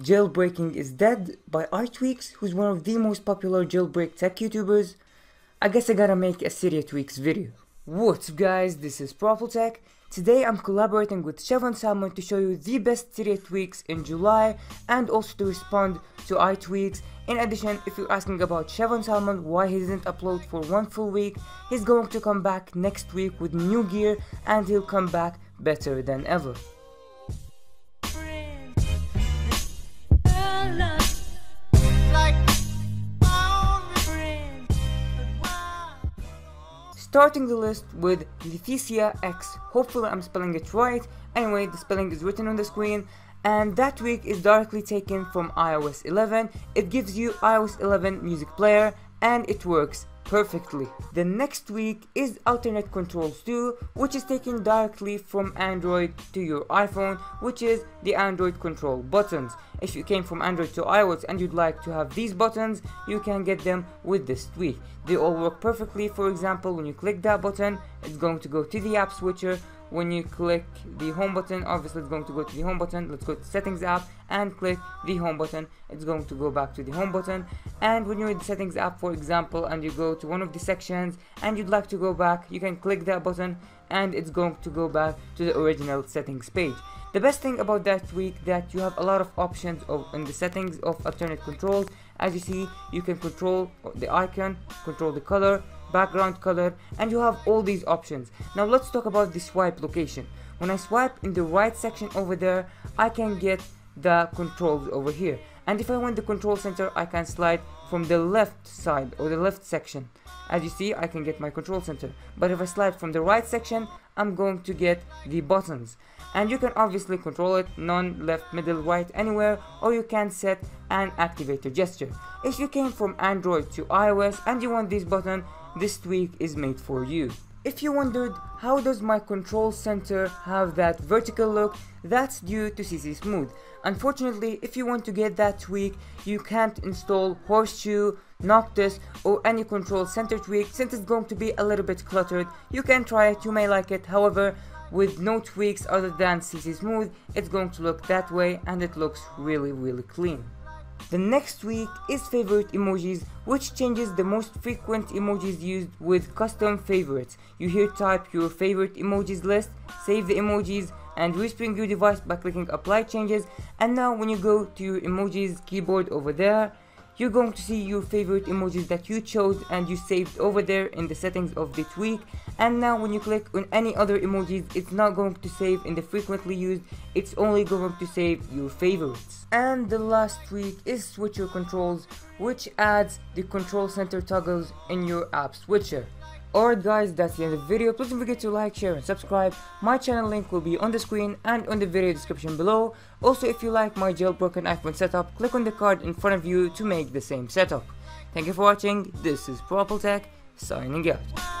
Jailbreaking is dead by iTweaks, who's one of the most popular jailbreak tech YouTubers. I guess I gotta make a Cydia Tweaks video. What's up guys, this is ProAppleTech. Today I'm collaborating with Shevon Salmon to show you the best Cydia Tweaks in July and also to respond to iTweaks. In addition, if you're asking about Shevon Salmon, why he didn't upload for one full week, he's going to come back next week with new gear and he'll come back better than ever. Starting the list with Lysithea X, hopefully I'm spelling it right, anyway the spelling is written on the screen, and that tweak is directly taken from iOS 11, it gives you iOS 11 music player and it works perfectly. The next tweak is Alternate Controls 2, which is taken directly from Android to your iPhone, which is the Android control buttons. If you came from Android to iOS and you'd like to have these buttons, you can get them with this tweak. They all work perfectly. For example, when you click that button, it's going to go to the app switcher. When you click the home button, obviously it's going to go to the home button. Let's go to settings app and click the home button, it's going to go back to the home button. And when you're in the settings app, for example, and you go to one of the sections and you'd like to go back, you can click that button and it's going to go back to the original settings page. The best thing about that tweak that you have a lot of options in the settings of alternate controls. As you see, you can control the icon, control the color, background color, and you have all these options. Now let's talk about the swipe location. When I swipe in the right section over there, I can get the controls over here, and if I want the control center, I can slide from the left side or the left section. As you see, I can get my control center, but if I slide from the right section, I'm going to get the buttons, and you can obviously control it none, left, middle, right, anywhere, or you can set and activate a gesture. If you came from Android to iOS and you want this button, this tweak is made for you. If you wondered how does my control center have that vertical look, that's due to CC Smooth. Unfortunately, if you want to get that tweak, you can't install Horseshoe, Noctis, or any control center tweak since it's going to be a little bit cluttered. You can try it, you may like it, however with no tweaks other than CC Smooth, it's going to look that way and it looks really clean. The next tweak is Favorite Emojis, which changes the most frequent emojis used with custom favorites. You here type your favorite emojis list, save the emojis, and respring your device by clicking apply changes, and now when you go to your emojis keyboard over there, you're going to see your favorite emojis that you chose and you saved over there in the settings of the tweak. And now when you click on any other emojis, it's not going to save in the frequently used, it's only going to save your favorites. And the last tweak is switcher controls, which adds the control center toggles in your app switcher. Alright guys, that's the end of the video. Please don't forget to like, share and subscribe. My channel link will be on the screen and on the video description below. Also, if you like my jailbroken iPhone setup, click on the card in front of you to make the same setup. Thank you for watching, this is ProAppleTech, signing out.